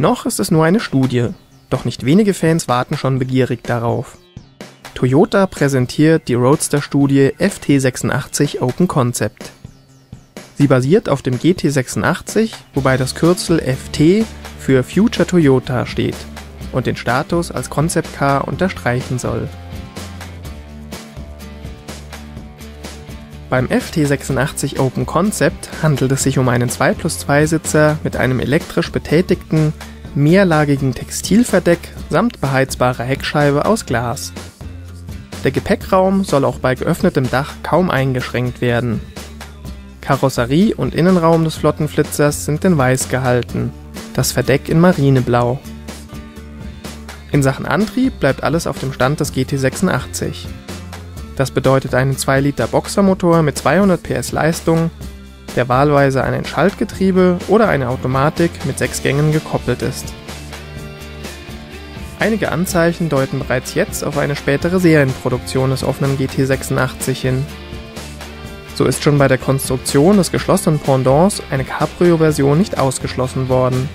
Noch ist es nur eine Studie, doch nicht wenige Fans warten schon begierig darauf. Toyota präsentiert die Roadster-Studie FT86 Open Concept. Sie basiert auf dem GT86, wobei das Kürzel FT für Future Toyota steht und den Status als Concept Car unterstreichen soll. Beim FT86 Open Concept handelt es sich um einen 2+2-Sitzer mit einem elektrisch betätigten, mehrlagigen Textilverdeck samt beheizbarer Heckscheibe aus Glas. Der Gepäckraum soll auch bei geöffnetem Dach kaum eingeschränkt werden. Karosserie und Innenraum des Flottenflitzers sind in Weiß gehalten, das Verdeck in Marineblau. In Sachen Antrieb bleibt alles auf dem Stand des GT86. Das bedeutet einen 2-Liter Boxermotor mit 200 PS Leistung, der wahlweise an ein Schaltgetriebe oder eine Automatik mit 6 Gängen gekoppelt ist. Einige Anzeichen deuten bereits jetzt auf eine spätere Serienproduktion des offenen GT86 hin. So ist schon bei der Konstruktion des geschlossenen Pendants eine Cabrio-Version nicht ausgeschlossen worden,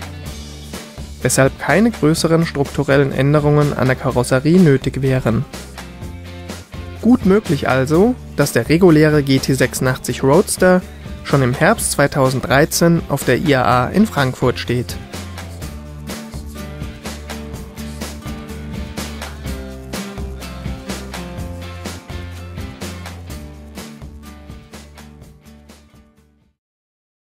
weshalb keine größeren strukturellen Änderungen an der Karosserie nötig wären. Gut möglich also, dass der reguläre GT86 Roadster schon im Herbst 2013 auf der IAA in Frankfurt steht.